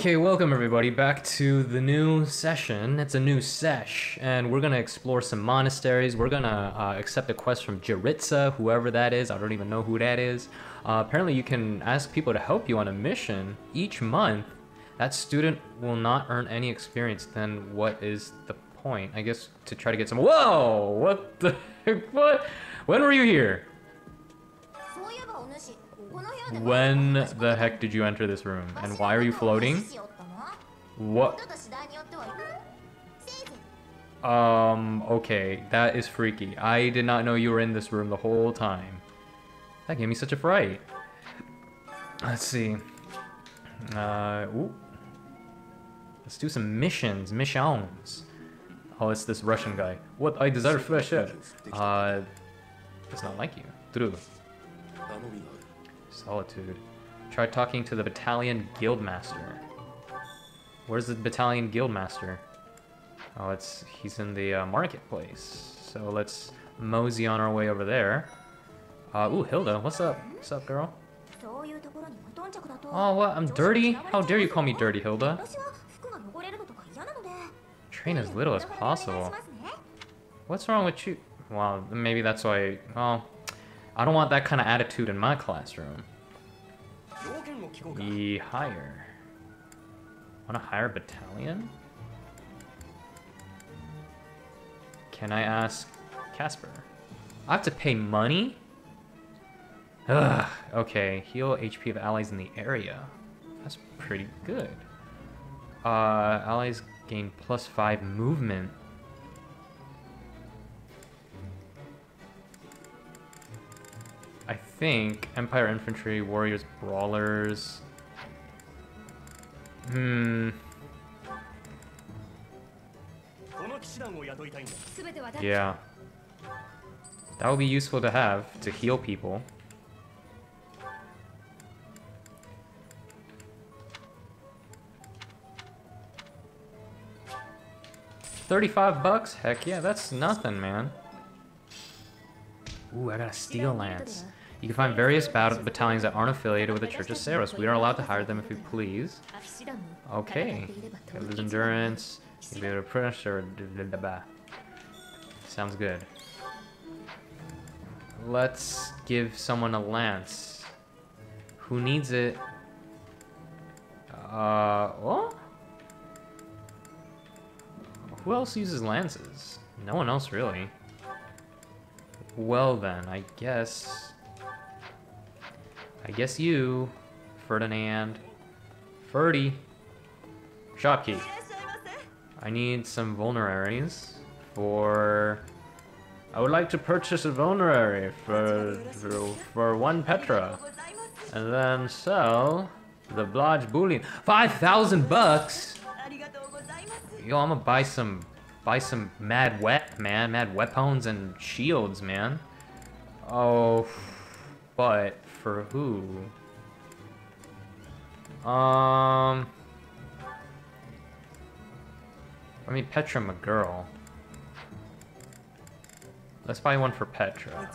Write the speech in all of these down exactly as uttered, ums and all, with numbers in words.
Okay, welcome everybody back to the new session. It's a new sesh, and we're gonna explore some monasteries. We're gonna uh, accept a quest from Jeritza, whoever that is. I don't even know who that is. Uh, apparently you can ask people to help you on a mission each month. That student will not earn any experience. Then what is the point? I guess to try to get some- Whoa! What the- What? When were you here? When the heck did you enter this room? And why are you floating? What? Um, okay. That is freaky. I did not know you were in this room the whole time. That gave me such a fright. Let's see. Uh, ooh. Let's do some missions. Missions. Oh, it's this Russian guy. What? I desire fresh air. Uh, it's not like you. Dru. Solitude. Try talking to the battalion guildmaster. Where's the battalion guildmaster? Oh, it's he's in the uh, marketplace. So let's mosey on our way over there. Uh, ooh, Hilda, what's up? What's up, girl? Oh, what? I'm dirty? How dare you call me dirty, Hilda? Train as little as possible. What's wrong with you? Well, maybe that's why. Oh. I don't want that kind of attitude in my classroom. Be higher. Want to hire a battalion? Can I ask Casper? I have to pay money? Ugh, okay. Heal H P of allies in the area. That's pretty good. Uh, allies gain plus five movement. I think Empire Infantry, Warriors, Brawlers. Hmm. Yeah. That would be useful to have to heal people. thirty-five bucks? Heck yeah, that's nothing, man. Ooh, I got a Steel Lance. You can find various bat battalions that aren't affiliated with the Church of Seros. We are allowed to hire them if we please. Okay. Lose endurance. You'll be able to push or sounds good. Let's give someone a lance. Who needs it? Uh, what? Who else uses lances? No one else really. Well then, I guess. I guess you, Ferdinand, Ferdy, shopkeep. I need some vulneraries for. I would like to purchase a vulnerary for for, for one Petra, and then sell the blodge bullion. Five thousand bucks. Yo, I'ma buy some buy some mad wep man, mad weapons and shields, man. Oh, but. For who? Um... I mean, Petra, I'm a girl. Let's buy one for Petra.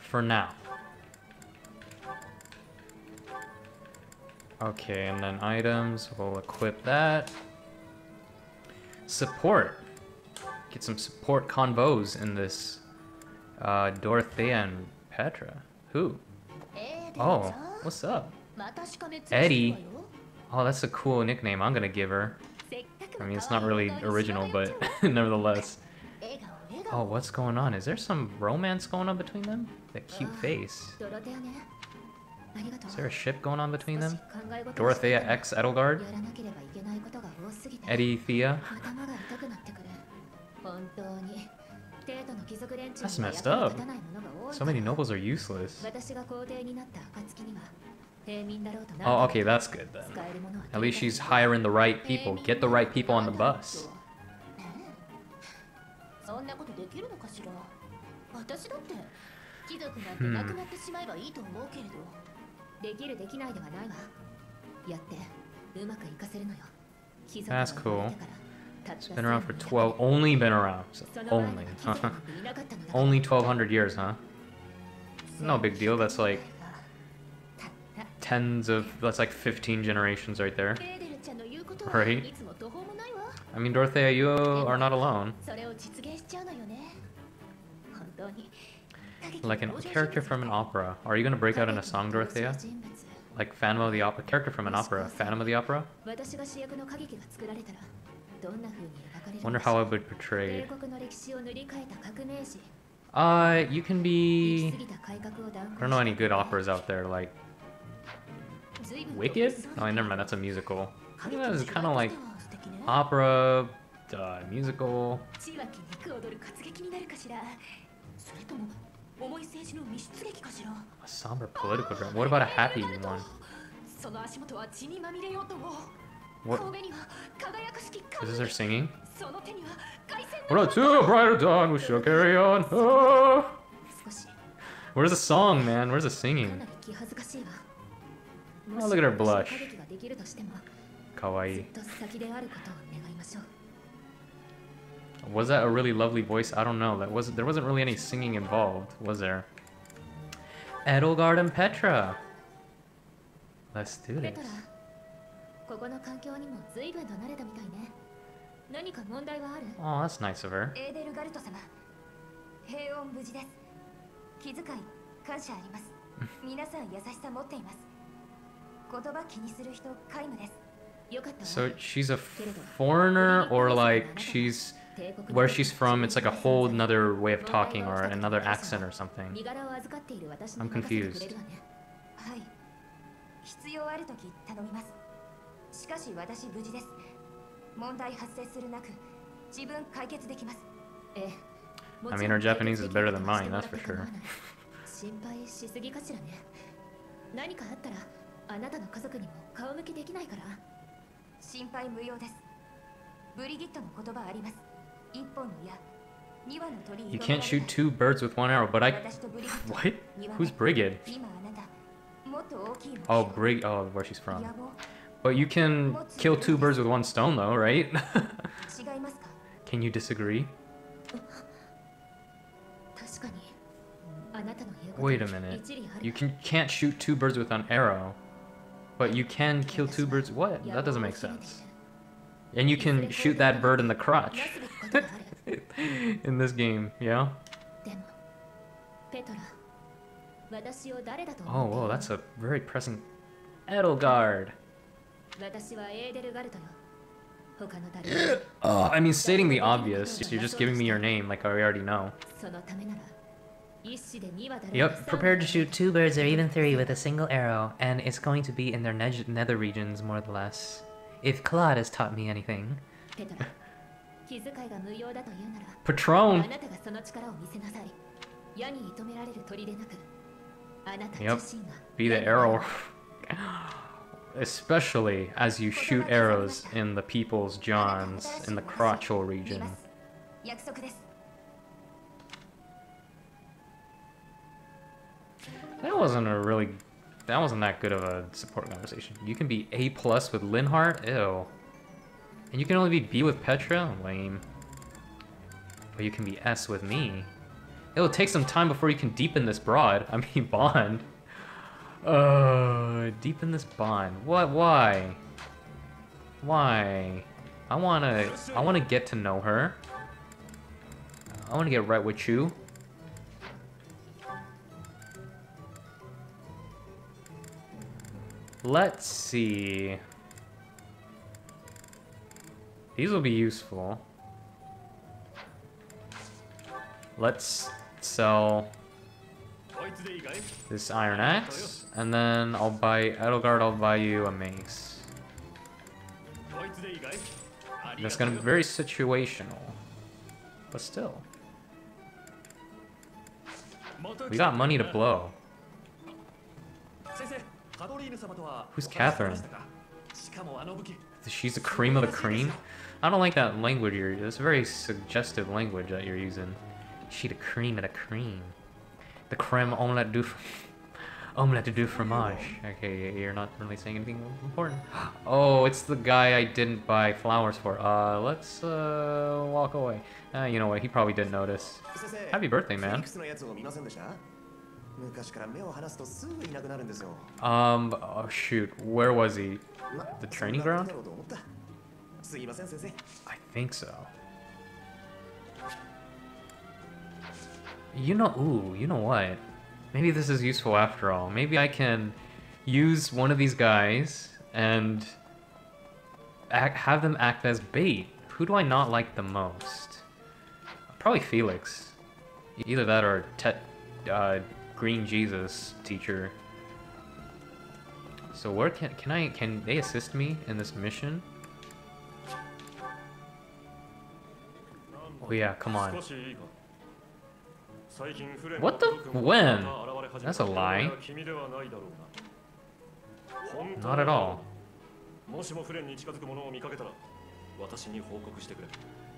For now. Okay, and then items. We'll equip that. Support. Get some support convos in this uh, Dorothea and Petra. Who? Oh, what's up? Eddie? Oh, that's a cool nickname I'm gonna give her. I mean, it's not really original, but nevertheless. Oh, what's going on? Is there some romance going on between them? That cute face. Is there a ship going on between them? Dorothea x Edelgard? Eddie Thea? That's messed up. So many nobles are useless. Oh, okay, that's good then. At least she's hiring the right people. Get the right people on the bus. Hmm. That's cool. It's been around for twelve. Only been around. So only. Only twelve hundred years, huh? No big deal. That's like tens of, that's like fifteen generations right there. Right? I mean, Dorothea, you are not alone. Like a character from an opera. Are you going to break out in a song, Dorothea? Like Phantom of the Opera, character from an opera. Phantom of the Opera? Wonder how I would portray it. Uh, you can be... I don't know any good operas out there, like... Wicked? No, never mind, that's a musical. I think that is kind of like opera, uh, musical. A somber political drama. What about a happy one? What? Is this her singing? What about two brighter dawn we shall carry on? Oh! Where's the song, man? Where's the singing? Oh, look at her blush. Kawaii. Was that a really lovely voice? I don't know. That wasn't. There wasn't really any singing involved, was there? Edelgard and Petra. Let's do this. Oh, that's nice of her. So she's a foreigner, or like she's where she's from, it's like a whole another way of talking or another accent or something. I'm confused. I mean, her Japanese is better than mine, that's for sure. You can't shoot two birds with one arrow, but I... What? Who's Brigid? Oh, Brig... Oh, where she's from. But you can kill two birds with one stone, though, right? Can you disagree? Wait a minute. You can, can't shoot two birds with an arrow, but you can kill two birds... What? That doesn't make sense. And you can shoot that bird in the crotch. In this game, yeah? Oh, whoa, that's a very pressing... Edelgard! uh, I mean, stating the obvious, you're just giving me your name like I already know. Yep, prepared to shoot two birds or even three with a single arrow, and it's going to be in their ne nether regions, more or less. If Claude has taught me anything. Patron! Yep, be the arrow. Especially as you shoot arrows in the people's johns in the crotchal region. That wasn't a really... That wasn't that good of a support conversation. You can be A plus with Linhart? Ew. And you can only be B with Petra? Lame. But you can be S with me. It'll take some time before you can deepen this broad. I mean, bond. Uh, deepen this bond. What? Why? Why? I wanna... I wanna get to know her. I wanna get right with you. Let's see. These will be useful. Let's sell this iron axe, and then I'll buy Edelgard. I'll buy you a mace. That's gonna be very situational, but still, we got money to blow. Who's Catherine? She's the cream of the cream? I don't like that language you're using. It's a very suggestive language that you're using. She the cream of the cream. The creme omelette du... omelette du fromage. Okay, you're not really saying anything important. Oh, it's the guy I didn't buy flowers for. Uh, let's uh, walk away. Uh, you know what, he probably didn't notice. Happy birthday, man. Um, oh shoot, where was he? The training ground? I think so. You know, ooh, you know what? Maybe this is useful after all. Maybe I can use one of these guys and act, have them act as bait. Who do I not like the most? Probably Felix. Either that or te uh, Green Jesus teacher. So where can can I can they assist me in this mission? Oh yeah, come on. What the? When? That's a lie. Not at all.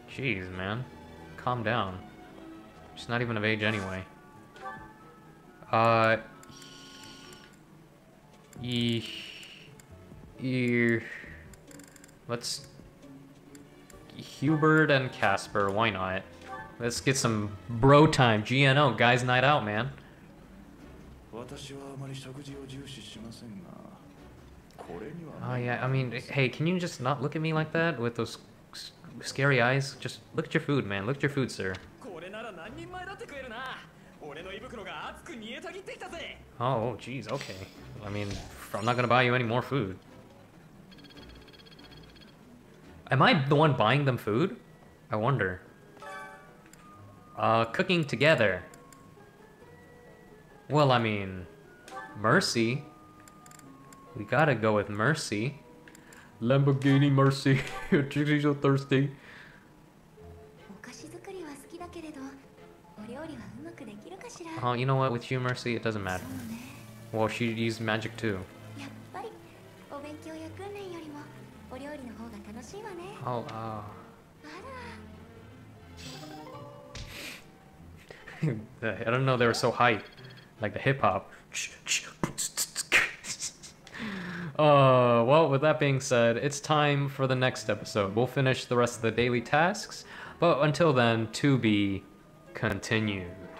Jeez, man. Calm down. She's not even of age anyway. Uh... E... E... Let's... Hubert and Casper, why not? Let's get some bro time. G N O, guys night out, man. Oh yeah, I mean, hey, can you just not look at me like that with those scary eyes? Just look at your food, man. Look at your food, sir. Oh, jeez, okay. I mean, I'm not gonna buy you any more food. Am I the one buying them food? I wonder. Uh, cooking together. Well, I mean, Mercy. We gotta go with Mercy. Lamborghini Mercy. She's so thirsty. Oh, you know what? With you, Mercy, it doesn't matter. Well, she used magic too. Oh, uh... I don't know, they were so hype. Like the hip-hop. Uh, well, with that being said, it's time for the next episode. We'll finish the rest of the daily tasks, but until then, to be continued.